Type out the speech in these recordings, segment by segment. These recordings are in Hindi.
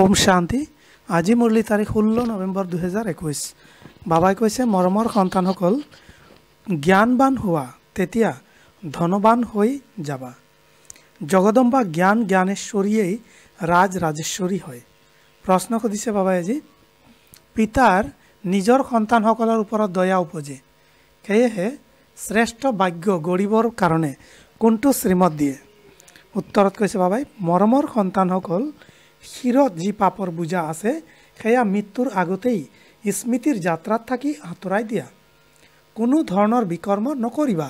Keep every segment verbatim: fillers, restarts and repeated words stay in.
ओम शांति আজি मुरली तारीख षोलो नवेम्बर दुहजार एकुश बाबाई कैसे मरमर सन्तान ज्ञानवान हुआ तेतिया धनवान हो जाबा। जगदम्बा ज्ञान ज्ञानेश्वरिये राज राजेश्वरी है। प्रश्न खुदिसे बाबाई आजी पितार निजर सन्तान ऊपर दया उपजे सेये श्रेष्ठ वाक्य गरीबर कारणे कोनटो श्रीमत दिए। उत्तरत कैसे बाबाई मरमर सन्तान शिरत जी पापर बोझा आछे सेया मृत्युर आगतेई स्मृतिर जात्रात थाकी आतुराई दिया। कोनो धৰণৰ बिकर्म नकरिबा।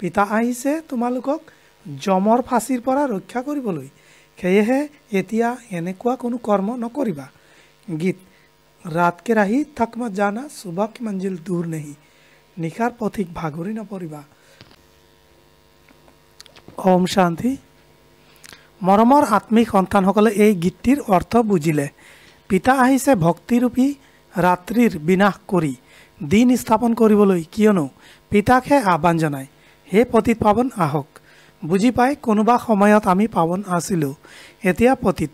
पिता आइसे तुमालोকক जমৰ फाঁচিৰ পৰা ৰক্ষা কৰিবলৈ সেয়েহে এতিয়া এনেকুৱা কোনো কৰ্ম নকৰিবা। গীত रात के राही थक मत जाना सुबह की मंजिल दूर नहीं निखार पथिक भागुरी नपरिबा। ओम शांति। मरमर आत्मिक सन्तान गीतटिर अर्थ बुझिले। पिता आहिसे भक्तिरूपी रात्रिर विनाश करी दिन स्थापन करिबोलै कियनो पिताके आह्वान जानाय। हे पतित पावन आहक। बुझी पाए कोनोबा समयत आमी पावन आसिलो एतिया पतित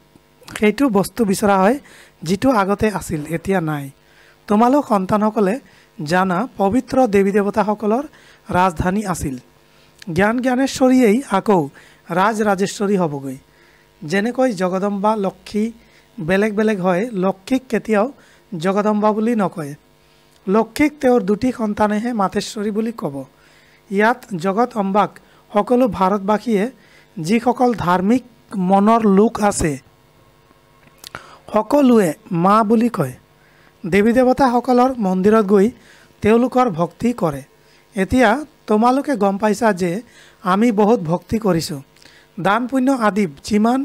सेइटु बस्तु बिचरा हय जिटु आगते आसिल एतिया नाय। तोमालो सन्तानসকলে जाना पवित्र देवी देवताসকলৰ राजधानी आसिल। ज्ञान ज्ञानेश्वरीयै আকৌ राज राजेश्वरी हबगै। जेनेक जगदम्बा लक्ष्मी बेलेग बेलेग है लक्ष्मीक केतियाओ जगदम्बा बुली नकय। लक्ष्मीक तेओर दुटी सन्तानेहे मातेश्वरी बुली कब। इयात जगत अम्बाक सकलो भारतवासीये जिसकल धार्मिक मनर लोक आछे सकलोए मा बुली कय। देवी देवताসকলৰ मन्दिरत गई तेओलोকৰ भक्ति करे। एतिया तोमालोके गम पाइसा जे आमी बहुत भक्ति करिसो। दान पुण्य आदि जिमान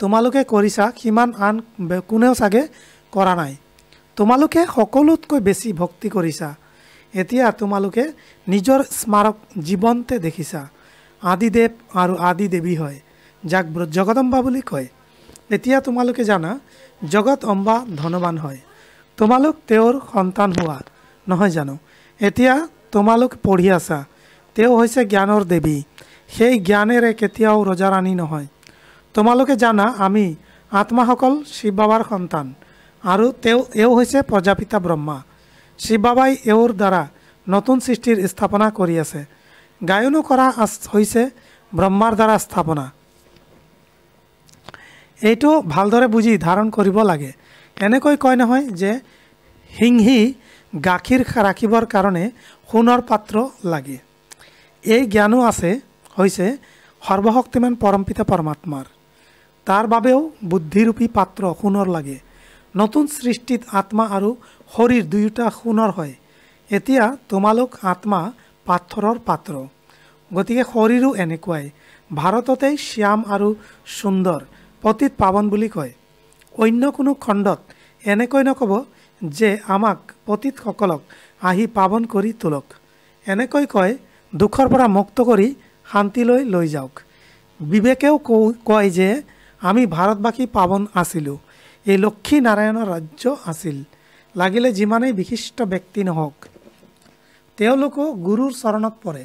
तुमालोके करिसा सिमान आन कोनेओ सागे करा नाई। तुमालोके सकलोतकै बेसी भक्ति करिसा। एतिया तुमालोके निजर स्मारक जीवनते देखिसा। आदिदेव आरु आदि देवी हय जाक जगदम्बा बुली कय। एतिया तुमालोके जाना जगत अम्बा धनवान हय। तुमालोक तेओर सन्तान हुआ নহয় জানো। एतिया तुमालोक पढ़ि आसा तेओ हयसे ज्ञानर देवी। सेई ज्ञानेरे केतियाओ रजारानी नहय। तोमालोके जाना आमी आत्माসকল शिव बाबार सन्तान आरु तेओ एओ होइसे प्रजापिता ब्रह्मा। शिव बाबाई एओर द्वारा नतुन सृष्टिर स्थापना करि आछे। गायनो करा होइसे ब्रह्मार द्वारा स्थापना। एइटो भालदरे बुझि धारण करिब लागे। एनेকৈ कय নহয় जे हिंहि गाखिर राखिबर कारणे सोणर पात्र लागे। एइ ज्ञानो आछे होइसे सर्वशक्तिमान परमपिता परमात्मार। तार बाबेओ बुद्धिरूपी पात्र सोणर लागे। नतुन सृष्टित आत्मा आरु शरीर दुयोटा सोणर हय। एतिया तोमालोक आत्मा पाथरर पात्र गतिके शरीरो एनेकुवाई। भारतते श्याम आरु सुंदर पतित पावन बुली कय। अन्य कोनो खण्डत एनेकै नकब जे आमाक पतितসকলক आहि पावन करि तुलक। एनेकै कय दुखर परा मुक्त करि शांति लै लै जाओक। विवेकेओ कय जे आमी भारतवासी पावन आसिलो। ए लक्ष्मी नारायण राज्य आसिल। लागिले जिमानेই विशिष्ट व्यक्ति নহওক তেওলোকো गुरुर शरणत पड़े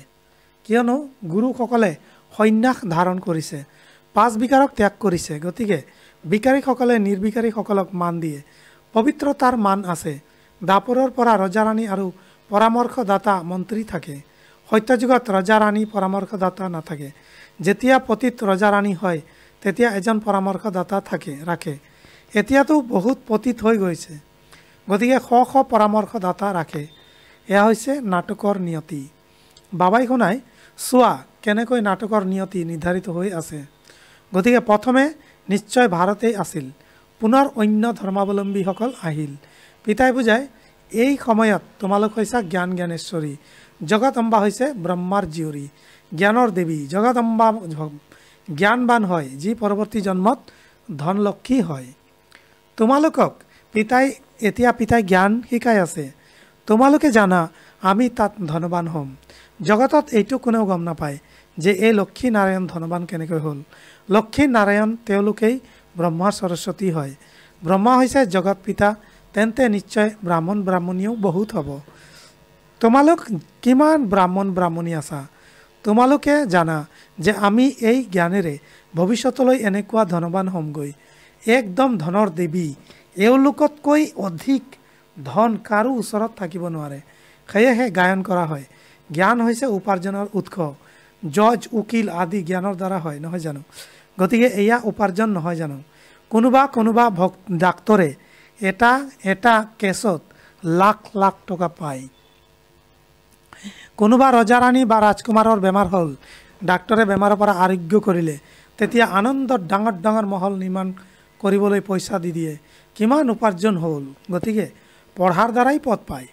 कियनो गुरुসকলে সন্ন্যাস धारण करिছে। पाँच विकारक त्याग करिছে गतिके विकारीসকলে निर्विकारीসকলক मान दिए। पवित्रतार मान आछे। दापৰৰ পৰা ৰজাৰাণী আৰু পৰামৰ্শদাতা মন্ত্ৰী থাকে। সত্যযুগত ৰজাৰাণী পৰামৰ্শদাতা নাথাকে। যেতিয়া পতিত ৰজাৰাণী হয় তেতিয়া এজন পৰামৰ্শদাতা থাকে ৰাখে। এতিয়াতো বহুত পতিত হৈ গৈছে গতিকে শ শ পৰামৰ্শদাতা ৰাখে। এয়া হৈছে নাটকৰ নিয়তি। বাবাই কোনাই চোৱা কেনেকৈ নাটকৰ নিয়তি নিৰ্ধাৰিত হৈ আছে। গতিকে প্ৰথমে নিশ্চয় ভাৰতেই আছিল। পুনৰ অন্য ধৰ্মাৱলম্বীসকল আহিল। পিতাই বুজায় এই সময়ত তোমালোক হৈছা জ্ঞান জ্ঞানেশ্বৰী। जगदम्बा होइसे ब्रह्मार जीवरी ज्ञानर देवी। जगदम्बा ज्ञानवान हय जी परवर्ती जन्मत धनलक्ष्मी हय। तोमालोকক पिताई एतिया पिताई ज्ञान शिकाय आछे। तोमालोके जाना आमी तात धनवान हम। जगतत एइटो कोनेও গম নাপায় যে এই লক্ষ্মী নারায়ণ ধনবান কেনেকৈ হল। লক্ষ্মী নারায়ণ তেওলোকেই ব্রহ্মা सरस्वती হয়। ব্রহ্মা হৈছে জগত পিতা তেন্তে নিশ্চয় ব্রাহ্মণ ব্রাহ্মণীও বহুত হব। तोमालोक किमान ब्राह्मण ब्राह्मणी आसा। तोमालोके जाना जे आमी एई ज्ञानेरे भविष्यतलै एनेकुवा धनवान हमगै। एकदम धनर देवी एवलोकतक अधिक धन कारो ऊर थको नारे सहे गायन करा है। ज्ञान उपार्जनर उत्स जज उकिल आदि ज्ञानर द्वारा है नहय जानो गति के एया उपार्जन नहय जानो कोनोबा कोनोबा डाक्टरे एटा एटा केसत लाख लाख टका पाय। कोनोबा रजा रानी बा राजकुमारर बेमार हल डाक्टरे बेमारर पर आरोग्य करिले तेतिया आनंद डांगर डांगर महल निर्माण करिबोले पैसा दि दिए किमान उपार्जन हल गति के पढ़ार द्वाराई पद पाय।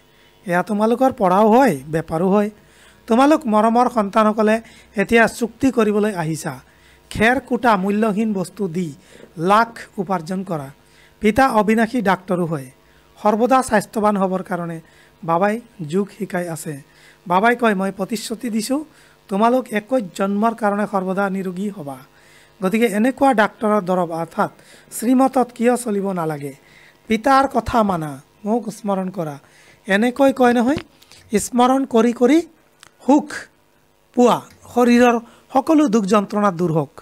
एया तोमालोकर पढ़ाओ हय बेपारो हय। तोमालोक मरमर सन्तानकले एतिया चुक्ति करिबोले आहिसा खेर कुटा मूल्यहीन बस्तु दी लाख उपार्जन करा। पिता अविनाशी डाक्टरो हय सर्वदा स्वास्थ्यवान हबर कारणे बाबाई जुग शिकाय आसे। बाबाई कय मैं प्रतिश्रुति दिसु तोमालोक एकैस जन्मर कारणे सर्वदा निरोगी हबा। गतिके एनेकुवा डाक्टरर दरब अर्थात श्रीमतत किय चलिब नालागे पितार कथा माना मोक स्मरण करा एनेकै कय नहय स्मरण करि करि सुख पुआ शरीर सको दुख जंत्रणा दूर हक।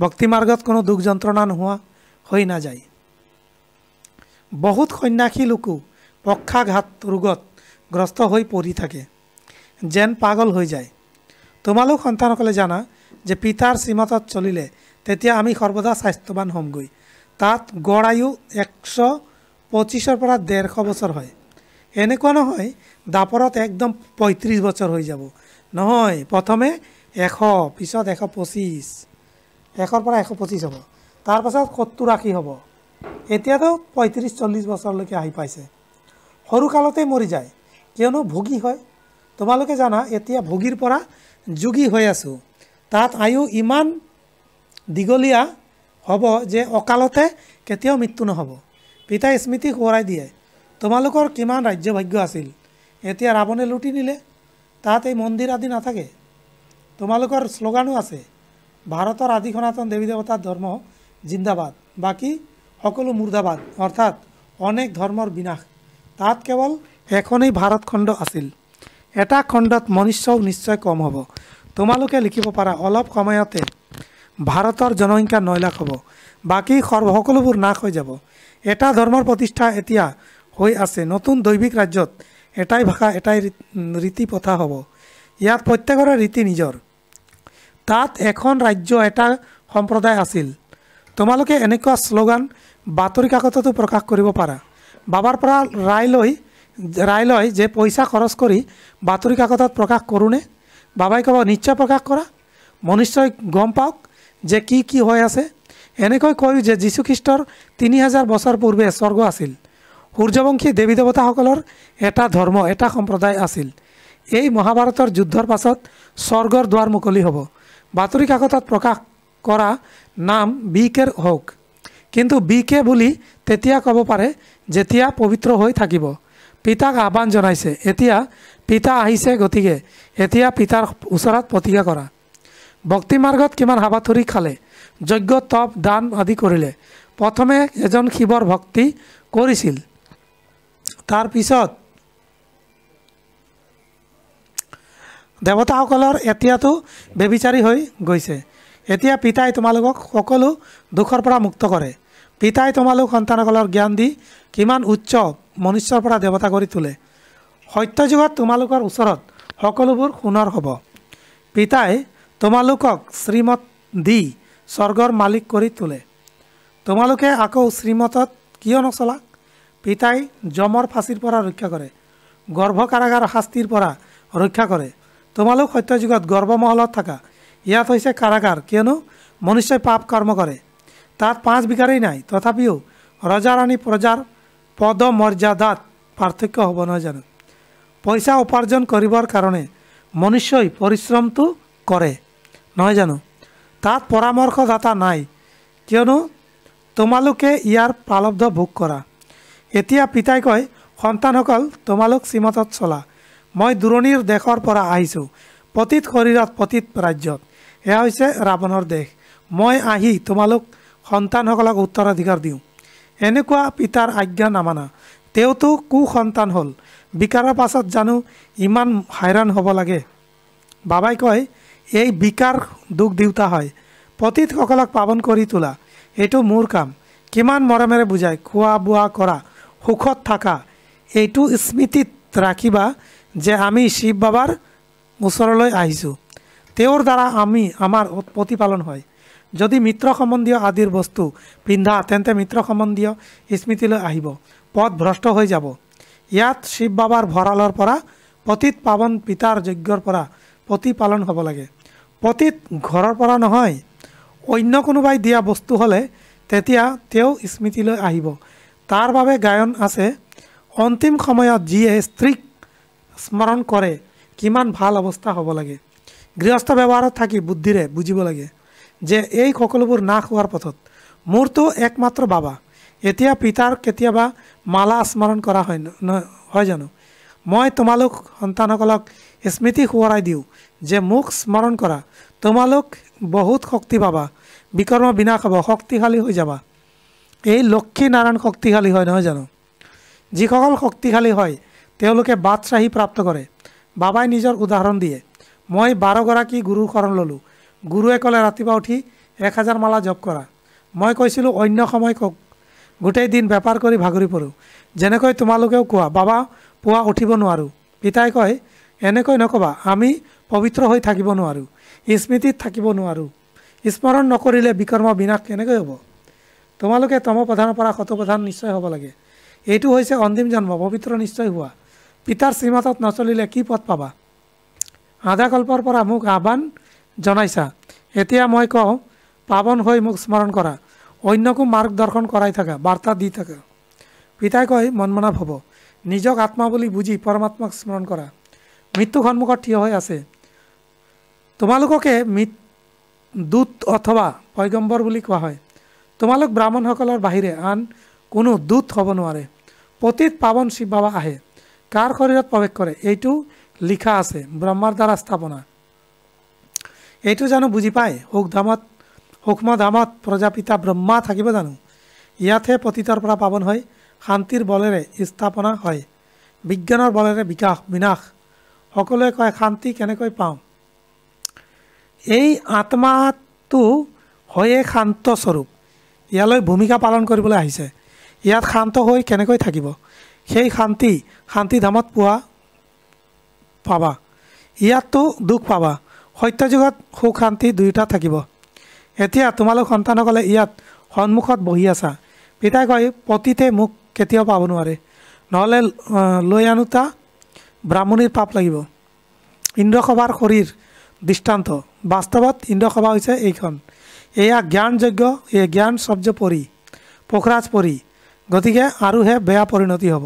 भक्ति मार्गत कोनो दुख जंत्रणा नहुआ होई ना जाए। बहुत सन्यासी लोको पक्षाघात रोगत ग्रस्त हो पड़ि थाके जेन पागल हो जाए। तोमालोक सन्तानकले जाना जे पितार सीमतत चलिले तेतिया आमी सर्वदा स्वास्थ्यवान हमगई। तात गड़ आयु एकश पचिशर परा देरश बचर है। एनेकुआ नहय दापरत एकदम पैंतीस बचर हो जाब नहय प्रथमे एश पिছত एश पचिश एशर पर एश पचिश हम तार पाছত सत्तर आशी हम एतिया तो पैंतीस चल्लिस बचरलैके आहि पाइसे। सरुकालते मरि जाए कियनो भोगी है। तोमालोके जाना एतिया भोगीर परा जोगी हो आसो। तात आयु इमान दीघलिया हब जे अकालते केतियाओ मृत्यु नहब। पिता स्मृति हराइ दिए। तोमालोकर किमान राज्य भाग्य आसिल एतिया रावणे लुटि निले ताते मंदिर आदि नाथाके। तोमालोकर स्लोगानो आसे भारतर आदि सनातन देवी देवतार धर्म जिंदाबाद बाकी सकलो मुर्दाबाद अर्थात अनेक धर्मर विनाश। तात केवल एखनेई भारत खंड आसिल। एटा खंडत मनुष्य निश्चय कम हब। तोमालोके लिखिब पारा अलप समयते भारतर जनसंख्या नौ लाख हब बाकी सर्व सकलोबोर नाश हो जाब। एटा धर्मर प्रतिष्ठा एतिया होई आसे। नतुन दैविक राज्यत एटाई भाषा एटाई रीति प्रथा हब। इयात प्रत्येकरे रीति निजर। तात एखन राज्य एटा सम्प्रदाय आसिल। तोमालोके एनेकुवा स्लोगान बातरी काकततो प्रकाश करिब पारा। बाबार परा राय लई राय लई जे पैसा खरच करि बातरी काकतत प्रकाश करूने बाबाई कब निश्चय प्रकाश करा मनुष्यई गम पाओक जे की की होई आसे। एनेकै कय जे जीशु ख्रीस्टर तीन हजार बछर पूर्वे स्वर्ग आसिल। सूर्यवंशी देवी देवतासर एटा धर्म एटा सम्प्रदाय आसिल। এই মহাভারতৰ যুদ্ধৰ পাছত স্বৰ্গৰ দুৱাৰ মুকলি হ'ব। বাতৰি কাকতত প্ৰকাশ কৰা নাম বি কেৰ হওক কিন্তু বি কে বুলি তেতিয়া ক'ব পাৰে যেতিয়া পবিত্ৰ হৈ থাকিব। পিতাক আহ্বান জনাইছে এতিয়া পিতা আহিছে গতিকে এতিয়া পিতাৰ ওচৰত প্ৰতিজ্ঞা কৰা। ভক্তি মাৰ্গত কিমান হাবাথুৰি খালে যজ্ঞ তপ দান আদি কৰিলে। প্ৰথমে এজন শিৱৰ ভক্তি কৰিছিল तार पिছত देवतासर एतिया तो बेविचारी हो गई। एतिया पिताई तोमालोक सको दुखर परा मुक्त करे। पिताई तोमालोक सन्तानकलर ज्ञान दी किमान उच्च मनुष्यर परा देवता करी तुले। सत्य जुगत तोमालोकर ऊसरत सकलोबोर सुनर हब। पिताई तोमालोকক श्रीमत दी स्वर्गर मालिक करी तुले। तोमालोके आको श्रीमतत किय नचला। पिताई जमर फाँसीर परा रक्षा करे गर्भ कारागार शास्तिर परा रक्षा करे। तोमालोक सत्य जुगत गर्भ महलत थाका इयात होइसे कारागार कियनो मनुष्य पाप कर्म करे। तात पाँच बिकारेई नाई तथापिओ रजा रानी प्रजार पद मर्यादात पार्थक्य हब नहय जानो। पैसा उपार्जन करिबर कारणे मनुष्यई परिश्रमतो करे नहय जानो। तात परामर्शदाता नाई कियनो तोमालोके इयार प्रालब्ध भोग करा। एतिया पिताई कय सन्तानসকল तोमालोक सीमतत चला मैं दूरणीर देशर परा आहिছোঁ पतित शरीरत पतित राज्यत एया होइसे रावणर देश मैं आहि तोमालोक सन्तानসকলক उत्तराधिकार दिওঁ। एनेकुवा पितार आज्ञा नामाना तेवतो कुसन्तान हल विकारार पाছত জানো ইমান হাইৰাণ হব লাগে। বাবাই কয় এই বিকাৰ দুখ দিওতা হয় পতিতসকলক পাবন কৰি তোলা এইটো মোৰ কাম किमान मरमेरे बुझाय खुआ बुआ करा सुखत थाका एइटु स्मृतित राखिबा जे आमी शिव बाबार ओसरलै आइछु तेवर द्वारा आमी आमार प्रतिपालन हय। यदि मित्र सम्बन्धीय आदिर वस्तु पिन्धा तेन्ते मित्र सम्बन्धीय स्मृतिलै आहिब पथ भ्रष्ट हय जाब। यात शिव बाबार भरालर परा पतित पावन पितार यज्ञर परा प्रतिपालन हब लागे। पतित घरर परा নহয় अन्य कोनोबाई दिया वस्तु हले तेतिया तेव स्मृतिलै आहिब। तार बाबे गायन आसे अंतिम समयत जिये स्त्रीक स्मरण करे किमान भाल अवस्था हब लागे। गृहस्थ व्यवहार थाकी बुद्धिरे बुझिब लागे जे एई सकलोबोर ना होवार पथत मोर तो एकमात्र बाबा। एतिया पितार केतियाबा माला स्मरण करा हय हय जानो। मैं तोमालोक सन्तानकलक स्मृति हुवराई दिउ जे मुख स्मरण करा तोमालोक बहुत शक्ति बाबा विकर्म बिना खाब शक्तिशाली हो जाबा। এই লক্ষ্মী নারায়ণ শক্তিশালী হয় নহয় জানো। যিসকল শক্তিশালী হয় তেওঁলোকে বাদশাহী প্রাপ্ত করে। বাবাই নিজের উদাহরণ দিয়ে মই বারো গৰাকী গুৰুৰ শৰণ ললো। গুৰুৱে কলে ৰাতিপুৱা উঠি এক হাজাৰ মালা জপ কৰা। মই কৈছিলো অন্য সময় কক গোটেই দিন বেপাৰ কৰি ভাগৰি পৰো যেনেকৈ তোমালোকেও কোৱা বাবা পুৱা উঠিব নোৱাৰো। পিতাই কয় এনেকৈ নকবা আমি পবিত্ৰ হৈ থাকিব নোৱাৰো স্মৃতিত থাকিব নোৱাৰো। স্মৰণ নকৰিলে বিকৰ্ম বিনাশ কেনেকৈ হ'ব। তোমালোকে তম প্ৰধানৰ পৰা কত প্ৰধান নিশ্চয় হ'ব লাগে। এইটো হৈছে অন্তিম জন্ম পবিত্ৰ নিশ্চয় হোৱা। পিতাৰ শ্ৰীমতত নচলিলে কি পথ পাবা। আধা কল্পৰ পৰা মোক আহ্বান জনাইছা এতিয়া মই কওঁ পাৱন হৈ মোক স্মৰণ কৰা অন্যকো মাৰ্গ দৰ্শন কৰাই থাকা বাৰ্তা দি থাকা। পিতাই কয় মনমনা ভব নিজক আত্মা বুলি বুজি পৰমাত্মাক স্মৰণ কৰা। মৃত্যু সন্মুখত থিয় হৈ আছে তোমালোককে দূত অথবা পয়গম্বৰ বুলি কোৱা হয়। তোমালোক ব্ৰাহ্মণসকলৰ বাহিৰে আন কোনো দূত হ'ব নোৱাৰে। পতিত পাৱন শিৱ বাবা আহে কাৰ শৰীৰত প্ৰৱেশ কৰে এইটো লিখা আছে ব্ৰহ্মাৰ দ্বাৰা স্থাপনা। এইটো জানো বুজি পায় সূক্ষ্মধামত সূক্ষ্মধামত প্ৰজাপিতা ব্ৰহ্মা থাকিব জানো। ইয়াতহে পতিতৰ পৰা পাৱন হয় শান্তিৰ বলেৰে স্থাপনা হয় বিজ্ঞানৰ বলেৰে বিকাশ বিনাশ। সকলোৱে কয় শান্তি কেনেকৈ পাওঁ। এই আত্মাটো হয়ে শান্ত স্বৰূপ ইয়ালৈ ভূমিকা পালন কৰিবলৈ আহিছে। ইয়াত শান্ত হৈ কেনেকৈ থাকিব সেই শান্তি শান্তিধামত পোৱা পাবা। ইয়াতো দুখ পাবা। সত্যযুগত সুখ শান্তি দুয়োটা থাকিব। এতিয়া তোমালোক সন্তানসকলে ইয়াত সন্মুখত বহি আছা। পিতাই কয় পতিতে মোক কেতিয়াও পাব নোৱাৰে নহ'লে লৈ আনোতা ব্ৰাহ্মণীৰ পাপ লাগিব। ইন্দ্ৰসভাৰ শৰীৰ দৃষ্টান্ত বাস্তৱত ইন্দ্ৰসভা হৈছে এইখন। এয়া জ্ঞানযজ্ঞ এ জ্ঞান শব্দ পৰি পোখৰাজ পৰি গতিকে আৰুহে বেয়া পৰিণতি হ'ব।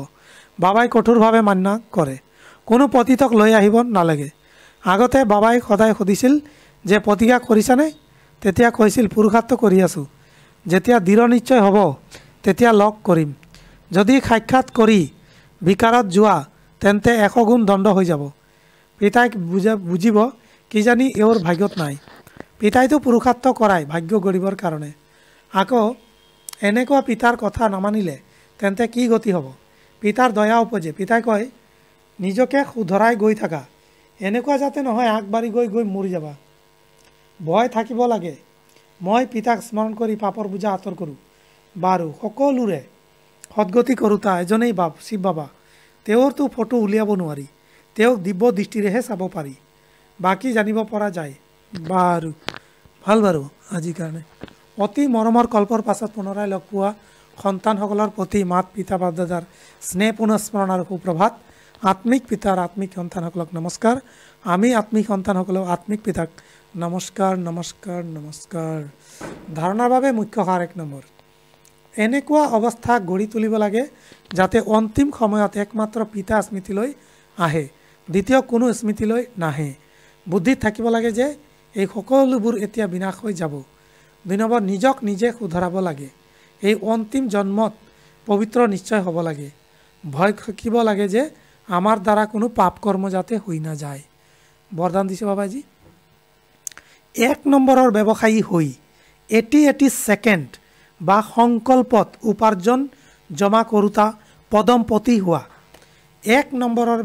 বাবাই কঠোৰভাৱে মান্না কৰে কোনো পতিতক লৈ আহিব নালাগে। আগতে বাবাই সদায় সুধিছিল যে পতিকা কৰিছানে তেতিয়া কৈছিল পুৰুষাৰ্থ কৰি আছোঁ। যেতিয়া দৃঢ় নিশ্চয় হ'ব তেতিয়া লগ কৰিম। যদি সাক্ষাৎ কৰি বিকাৰত যোৱা তেন্তে এশ গুণ দণ্ড হৈ যাব। পিতাই বুজা বুজিব কিজানি এওঁৰ ভাগ্যত নাই। পিতাইতো পুৰুষাৰ্থ কৰাই ভাগ্য গঢ়িবৰ কাৰণে। আকৌ এনেকুৱা পিতাৰ কথা নামানিলে তেন্তে কি গতি হ'ব। পিতাৰ দয়া উপজে পিতাই কয় নিজকে শুধৰাই গৈ থাকা এনেকুৱা যাতে নহয় আগবাঢ়ি গৈ গৈ মৰি যাবা। ভয় থাকিব লাগে। মই পিতাক স্মৰণ কৰি পাপৰ বুজা আঁতৰ কৰোঁ বাৰু সকলোৰে সদগতি কৰোঁতা এজনেই বাপ শিৱ বাবা। তেওঁৰতো ফটো উলিয়াব নোৱাৰি তেওঁক দিব্য দৃষ্টিৰেহে চাব পাৰি বাকী জানিব পৰা যায় बारू भल बारू आजिर कारण अति मरमर कल्पर पाছত पुनराय लग पोৱা সন্তানসকলৰ প্ৰতি মাত পিতা বাপদাদাৰ স্নেহ পুনঃস্মৰণ আৰু সুপ্ৰভাত। আত্মিক পিতাৰ আত্মিক সন্তানসকলক নমস্কাৰ। আমি আত্মিক সন্তানসকলক আত্মিক পিতাক নমস্কাৰ নমস্কাৰ নমস্কাৰ। ধাৰণাৰ বাবে মুখ্য সাৰ এক নম্বৰ এনেকুৱা অৱস্থা গঢ়ি তুলিব লাগে যাতে অন্তিম সময়ত একমাত্ৰ পিতা স্মৃতিলৈ আহে দ্বিতীয় কোনো স্মৃতিলৈ নাহে। বুদ্ধিত থাকিব লাগে যে এই সকলোবোৰ এতিয়া বিনাশ হৈ যাব। দুই নম্বৰ নিজক নিজে শুধৰাব লাগে। এই অন্তিম জন্মত পবিত্ৰ নিশ্চয় হ'ব লাগে। ভয় থাকিব লাগে যে আমাৰ দ্বাৰা কোনো পাপ কৰ্ম যাতে হৈ নাযায়। বৰদান দিছে বাবাজি। এক নম্বৰৰ ব্যৱসায়ী হৈ এটি এটি ছেকেণ্ড বা সংকল্পত উপাৰ্জন জমা কৰোঁতা পদমপতি হোৱা। এক নম্বৰৰ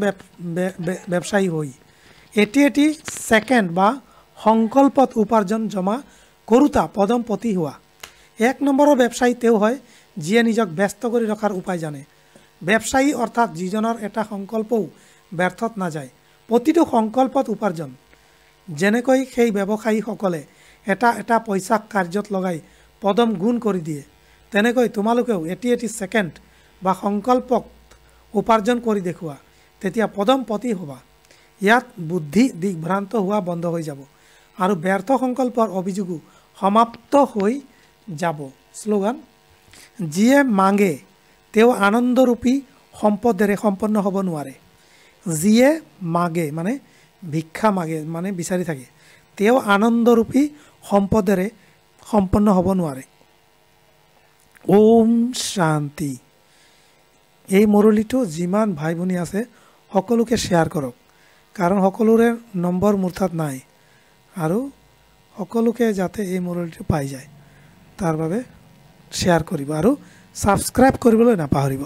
ব্যৱসায়ী হৈ এটি এটি ছেকেণ্ড বা সংকল্পত উপাৰ্জন জমা কৰোঁতা পদমপতি হোৱা। এক নম্বৰৰ ব্যৱসায়ী তেওঁ হয় जिये निजक व्यस्त करि रखार उपाय जाने। व्यवसायी अर्थात जीजनर एटा संकल्पो व्यर्थत ना जाय, प्रतिटो संकल्पत उपार्जन। जेनेकै सेइ व्यवसायीসকले एटा एटा पैसा कार्यत लगाई पदम गुण करि दिए, तेनेकै तुमालोकेओ एटी एटी सेकेंड बा संकल्पक उपार्जन करि देखुआ, तेतिया पदम पति होबा। यात बुद्धि दिग्भ्रांत हुआ बंद हो जाब आरु व्यर्थ संकल्पर अभियोगो समाप्त हो जाब। स्लोगान जिये मांगे तेओ आनंदरूपी सम्पदेरे सम्पन्न हब नोवारे। जिये मागे माने भिक्षा मागे माने विचारि थाके, तेओ आनंदरूपी सम्पदेरे सम्पन्न हब नोवारे। ओम शांति। एई मुरलीटो जिमान भाई भनी आछे सकलोके शेयर करक, कारण सकलोरे नम्बर मोर तात नाई आरु सकलोके जाते एई मुरलीटो पाई जाय तार बारे शेयर करिब आरु सबस्क्राइब কৰিবলৈ নাপাহৰিব।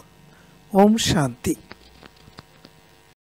ओम शांति।